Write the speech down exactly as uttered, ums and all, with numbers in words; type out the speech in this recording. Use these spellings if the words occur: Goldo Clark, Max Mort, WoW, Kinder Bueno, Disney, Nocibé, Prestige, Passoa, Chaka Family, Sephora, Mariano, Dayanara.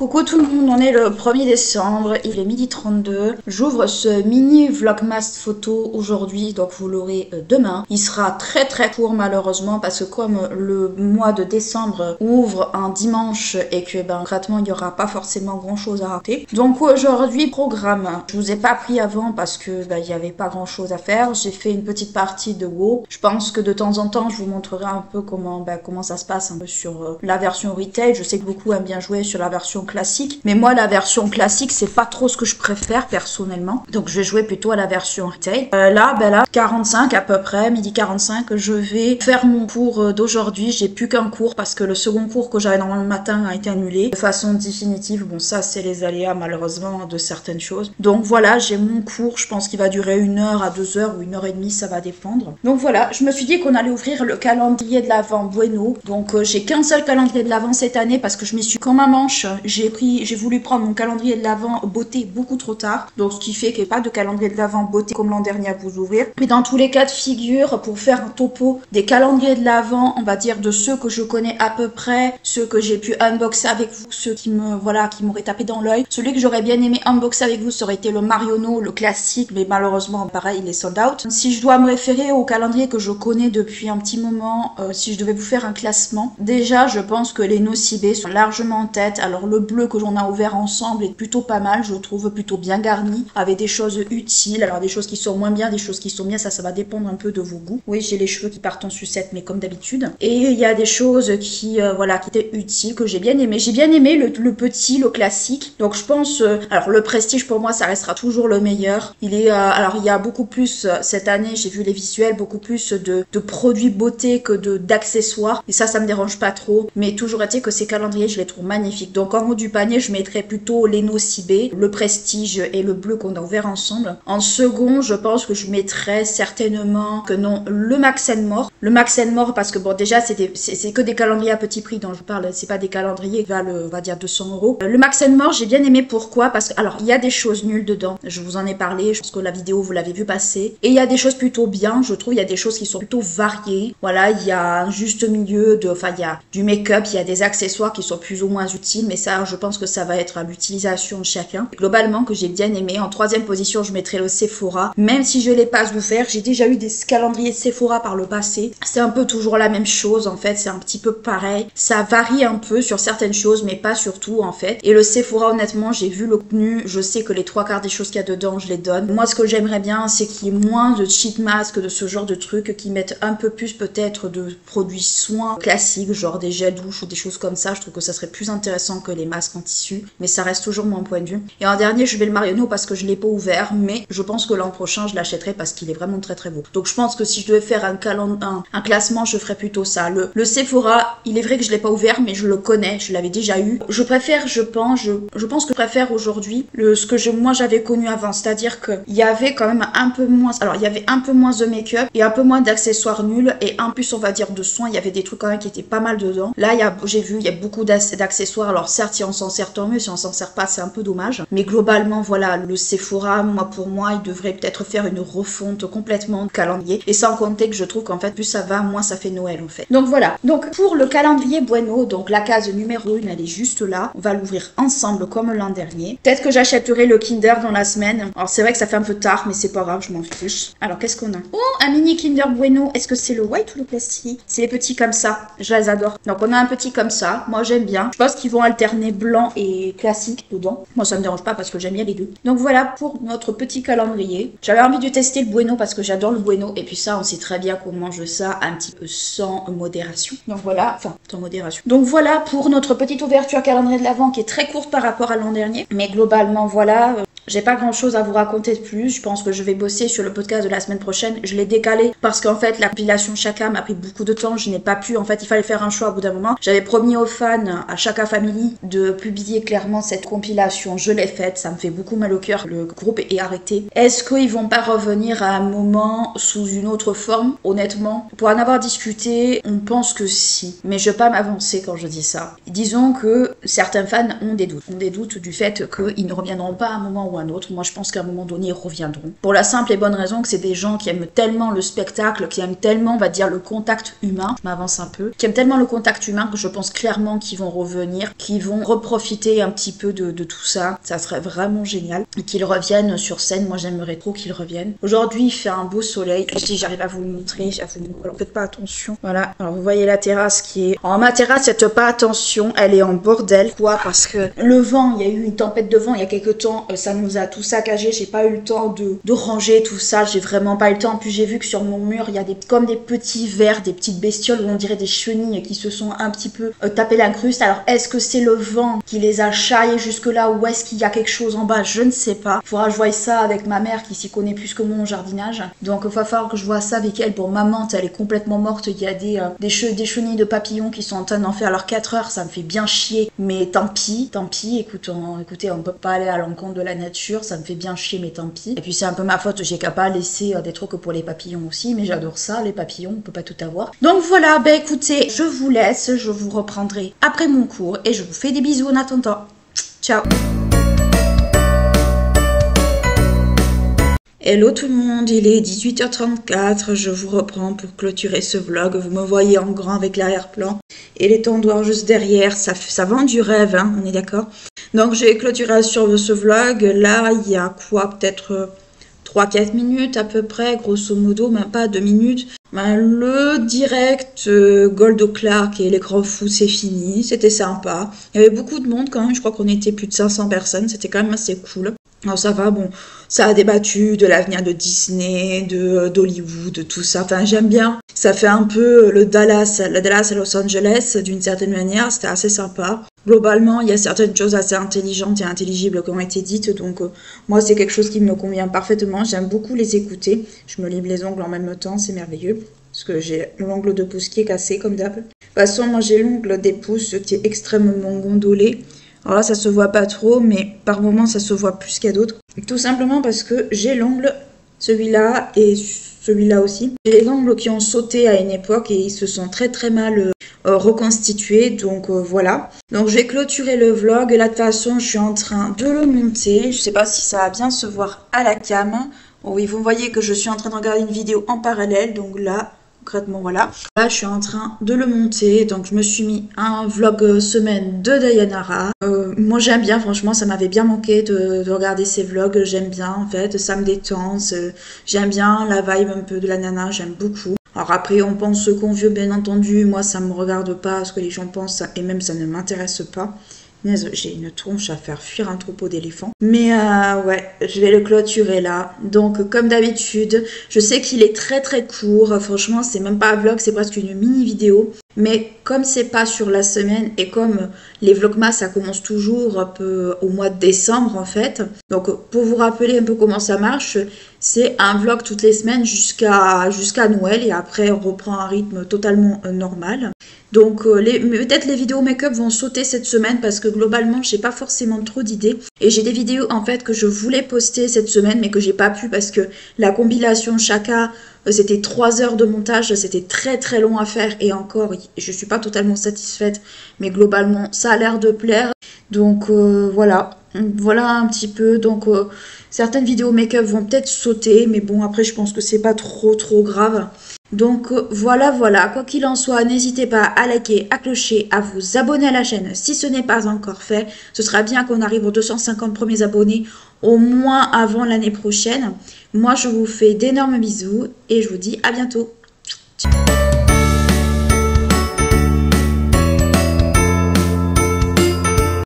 Coucou tout le monde, on est le premier décembre, il est midi trente-deux. J'ouvre ce mini vlogmas photo aujourd'hui, donc vous l'aurez demain. Il sera très très court malheureusement parce que comme le mois de décembre ouvre un dimanche et que ben concrètement il n'y aura pas forcément grand chose à rater. Donc aujourd'hui programme, je vous ai pas pris avant parce que ben, il n'y avait pas grand chose à faire. J'ai fait une petite partie de WoW. Je pense que de temps en temps je vous montrerai un peu comment, ben, comment ça se passe un peu sur euh, la version retail. Je sais que beaucoup aiment bien jouer sur la version classique, mais moi la version classique c'est pas trop ce que je préfère personnellement, donc je vais jouer plutôt à la version retail. Euh, là, ben là, quarante-cinq à peu près, midi quarante-cinq, je vais faire mon cours d'aujourd'hui. J'ai plus qu'un cours parce que le second cours que j'avais normalement le matin a été annulé de façon définitive. Bon, ça c'est les aléas malheureusement de certaines choses. Donc voilà, j'ai mon cours, je pense qu'il va durer une heure à deux heures ou une heure et demie, ça va dépendre. Donc voilà, je me suis dit qu'on allait ouvrir le calendrier de l'Avent Bueno. Donc euh, j'ai qu'un seul calendrier de l'Avent cette année parce que je m'y suis comme un manche. J'ai pris, j'ai voulu prendre mon calendrier de l'Avent beauté beaucoup trop tard, donc ce qui fait qu'il n'y a pas de calendrier de l'Avent beauté comme l'an dernier à vous ouvrir. Mais dans tous les cas de figure, pour faire un topo des calendriers de l'Avent, on va dire de ceux que je connais à peu près, ceux que j'ai pu unboxer avec vous, ceux qui me, voilà, qui m'auraient tapé dans l'œil. Celui que j'aurais bien aimé unboxer avec vous, ça aurait été le Mariano, le classique, mais malheureusement pareil, il est sold out. Si je dois me référer au calendrier que je connais depuis un petit moment, euh, si je devais vous faire un classement, déjà je pense que les Nocibé sont largement en tête. Alors le bleu que l'on a ouvert ensemble est plutôt pas mal, je trouve plutôt bien garni, avec des choses utiles, alors des choses qui sont moins bien, des choses qui sont bien, ça ça va dépendre un peu de vos goûts. Oui, j'ai les cheveux qui partent en sucette, mais comme d'habitude. Et il y a des choses qui, euh, voilà, qui étaient utiles, que j'ai bien aimé. J'ai bien aimé le, le petit, le classique. Donc je pense, euh, alors le Prestige pour moi ça restera toujours le meilleur. Il est, euh, alors il y a beaucoup plus, euh, cette année j'ai vu les visuels, beaucoup plus de, de produits beauté que de d'accessoires. Et ça, ça me dérange pas trop. Mais toujours est-il que ces calendriers, je les trouve magnifiques. Donc en haut du panier, je mettrais plutôt les Nocibé, le Prestige et le bleu qu'on a ouvert ensemble. En second, je pense que je mettrais certainement que non, le Max Mort. Le Max Mort parce que bon, déjà c'est que des calendriers à petit prix dont je parle, c'est pas des calendriers qui valent, on va dire, deux cents euros. Le Max Mort, j'ai bien aimé. Pourquoi? Parce que alors il y a des choses nulles dedans. Je vous en ai parlé. Je pense que la vidéo vous l'avez vu passer. Et il y a des choses plutôt bien. Je trouve il y a des choses qui sont plutôt variées. Voilà, il y a un juste milieu de, enfin il y a du make-up, il y a des accessoires qui sont plus ou moins utiles. Mais ça, je pense que ça va être à l'utilisation de chacun. Globalement, que j'ai bien aimé. En troisième position, je mettrai le Sephora. Même si je ne l'ai pas ouvert, j'ai déjà eu des calendriers de Sephora par le passé. C'est un peu toujours la même chose, en fait. C'est un petit peu pareil. Ça varie un peu sur certaines choses, mais pas sur tout, en fait. Et le Sephora, honnêtement, j'ai vu le contenu. Je sais que les trois quarts des choses qu'il y a dedans, je les donne. Moi, ce que j'aimerais bien, c'est qu'il y ait moins de cheat masks, de ce genre de trucs, qui mettent un peu plus, peut-être, de produits soins classiques, genre des gels douche ou des choses comme ça. Je trouve que ça serait plus intéressant que les masques en tissu, mais ça reste toujours mon point de vue. Et en dernier, je vais le Mariano parce que je l'ai pas ouvert, mais je pense que l'an prochain je l'achèterai parce qu'il est vraiment très très beau. Donc je pense que si je devais faire un, un, un classement, je ferais plutôt ça. Le, le Sephora, il est vrai que je l'ai pas ouvert, mais je le connais, je l'avais déjà eu. Je préfère, je pense, je, je pense que je préfère aujourd'hui ce que je, moi j'avais connu avant, c'est-à-dire que il y avait quand même un peu moins, alors il y avait un peu moins de make-up et un peu moins d'accessoires nuls et un plus on va dire de soins. Il y avait des trucs quand même qui étaient pas mal dedans. Là, j'ai vu, il y a beaucoup d'accessoires. Alors certes, si on s'en sert tant mieux, si on s'en sert pas c'est un peu dommage, mais globalement voilà, le Sephora, moi pour moi il devrait peut-être faire une refonte complètement de calendrier, et sans compter que je trouve qu'en fait plus ça va, moins ça fait Noël en fait. Donc voilà, donc pour le calendrier Bueno, donc la case numéro un elle est juste là, on va l'ouvrir ensemble comme l'an dernier. Peut-être que j'achèterai le Kinder dans la semaine, alors c'est vrai que ça fait un peu tard mais c'est pas grave, je m'en fiche. Alors qu'est-ce qu'on a? Oh, un mini Kinder Bueno, est-ce que c'est le white ou le plastique? C'est les petits comme ça, je les adore. Donc on a un petit comme ça, moi j'aime bien, je pense qu'ils vont alterner blanc et classique dedans. Moi ça me dérange pas parce que j'aime bien les deux. Donc voilà pour notre petit calendrier. J'avais envie de tester le Bueno parce que j'adore le Bueno et puis ça on sait très bien qu'on mange ça un petit peu sans modération. Donc voilà, enfin sans modération. Donc voilà pour notre petite ouverture calendrier de l'Avent qui est très courte par rapport à l'an dernier. Mais globalement voilà, j'ai pas grand chose à vous raconter de plus. Je pense que je vais bosser sur le podcast de la semaine prochaine. Je l'ai décalé parce qu'en fait la compilation Chaka m'a pris beaucoup de temps. Je n'ai pas pu, en fait il fallait faire un choix au bout d'un moment. J'avais promis aux fans, à Chaka Family, de publier clairement cette compilation. Je l'ai faite, ça me fait beaucoup mal au cœur. Le groupe est arrêté. Est-ce qu'ils vont pas revenir à un moment sous une autre forme? Honnêtement, pour en avoir discuté, on pense que si. Mais je vais pas m'avancer quand je dis ça. Disons que certains fans ont des doutes. Ont des doutes du fait qu'ils ne reviendront pas à un moment ou à un autre. Moi, je pense qu'à un moment donné, ils reviendront. Pour la simple et bonne raison que c'est des gens qui aiment tellement le spectacle, qui aiment tellement, on va dire, le contact humain. Je m'avance un peu. Qui aiment tellement le contact humain que je pense clairement qu'ils vont revenir, qu'ils vont reprofiter un petit peu de, de tout ça. Ça serait vraiment génial. Qu'ils reviennent sur scène. Moi, j'aimerais trop qu'ils reviennent. Aujourd'hui, il fait un beau soleil. Si j'arrive à vous le montrer, j'avoue. Alors, faites pas attention. Voilà. Alors, vous voyez la terrasse qui est... Alors, ma terrasse, faites pas attention. Elle est en bordel. Quoi? Parce que le vent, il y a eu une tempête de vent il y a quelques temps. Ça nous a tout saccagé. J'ai pas eu le temps de, de ranger tout ça. J'ai vraiment pas eu le temps. En plus, j'ai vu que sur mon mur, il y a des, comme des petits vers, des petites bestioles, où on dirait des chenilles qui se sont un petit peu euh, tapé l'incruste. Alors, est-ce que c'est le vent qui les a chaillés jusque-là ou est-ce qu'il y a quelque chose en bas? Je ne sais pas. Faudra que je voie ça avec ma mère qui s'y connaît plus que moi en jardinage. Donc, il va falloir que je vois ça avec elle. Pour bon, ma menthe, elle est complètement morte. Il y a des, euh, des, che des chenilles de papillons qui sont en train d'en faire leurs quatre heures. Ça me fait bien chier. Mais tant pis, tant pis. Écoute, on, écoutez, on peut pas aller à l'encontre de la nature. Ça me fait bien chier, mais tant pis. Et puis, c'est un peu ma faute. J'ai qu'à pas laisser euh, des trucs pour les papillons aussi. Mais j'adore ça. Les papillons, on peut pas tout avoir. Donc, voilà. Ben, écoutez, je vous laisse. Je vous reprendrai après mon cours. Et je vous fais des bisous en attendant. Ciao! Hello tout le monde, il est dix-huit heures trente-quatre, je vous reprends pour clôturer ce vlog, vous me voyez en grand avec l'arrière-plan et l'étendoir juste derrière, ça, ça vend du rêve, hein, on est d'accord. Donc j'ai clôturé sur ce vlog, là il y a quoi, peut-être trois quatre minutes à peu près, grosso modo, même pas deux minutes. Ben, le direct euh, Goldo Clark et l'écran fou, c'est fini, c'était sympa. Il y avait beaucoup de monde quand même, je crois qu'on était plus de cinq cents personnes, c'était quand même assez cool. Alors ça va, bon, ça a débattu de l'avenir de Disney, de d'Hollywood, de tout ça. Enfin, j'aime bien. Ça fait un peu le Dallas, le Dallas à Los Angeles, d'une certaine manière. C'était assez sympa. Globalement, il y a certaines choses assez intelligentes et intelligibles qui ont été dites. Donc, euh, moi, c'est quelque chose qui me convient parfaitement. J'aime beaucoup les écouter. Je me lime les ongles en même temps. C'est merveilleux. Parce que j'ai l'ongle de pouce qui est cassé, comme d'hab. De toute façon, moi, j'ai l'ongle des pouces qui est extrêmement gondolé. Alors là, ça se voit pas trop, mais par moments, ça se voit plus qu'à d'autres. Tout simplement parce que j'ai l'ongle, celui-là et celui-là aussi. J'ai les ongles qui ont sauté à une époque et ils se sont très très mal euh, reconstitués, donc euh, voilà. Donc j'ai clôturé le vlog, là de toute façon, je suis en train de le monter. Je sais pas si ça va bien se voir à la cam. Oui, vous voyez que je suis en train de regarder une vidéo en parallèle, donc là... Concrètement, voilà. Là, je suis en train de le monter. Donc, je me suis mis un vlog semaine de Dayanara. Euh, moi, j'aime bien. Franchement, ça m'avait bien manqué de, de regarder ces vlogs. J'aime bien, en fait. Ça me détend. J'aime bien la vibe un peu de la nana. J'aime beaucoup. Alors après, on pense ce qu'on veut, bien entendu. Moi, ça me regarde pas ce que les gens pensent. Et même, ça ne m'intéresse pas. J'ai une tronche à faire fuir un troupeau d'éléphants. Mais euh, ouais, je vais le clôturer là. Donc, comme d'habitude, je sais qu'il est très très court. Franchement, c'est même pas un vlog, c'est presque une mini vidéo. Mais comme c'est pas sur la semaine et comme les vlogmas, ça commence toujours un peu au mois de décembre en fait. Donc, pour vous rappeler un peu comment ça marche, c'est un vlog toutes les semaines jusqu'à jusqu'à Noël. Et après, on reprend un rythme totalement normal. Donc peut-être les vidéos make-up vont sauter cette semaine parce que globalement j'ai pas forcément trop d'idées et j'ai des vidéos en fait que je voulais poster cette semaine mais que j'ai pas pu parce que la compilation Chaka, c'était trois heures de montage, c'était très très long à faire et encore je suis pas totalement satisfaite mais globalement ça a l'air de plaire donc euh, voilà. Voilà un petit peu, donc euh, certaines vidéos make-up vont peut-être sauter, mais bon après je pense que c'est pas trop trop grave. Donc euh, voilà voilà, quoi qu'il en soit, n'hésitez pas à liker, à clocher, à vous abonner à la chaîne si ce n'est pas encore fait. Ce sera bien qu'on arrive aux deux cent cinquante premiers abonnés au moins avant l'année prochaine. Moi je vous fais d'énormes bisous et je vous dis à bientôt.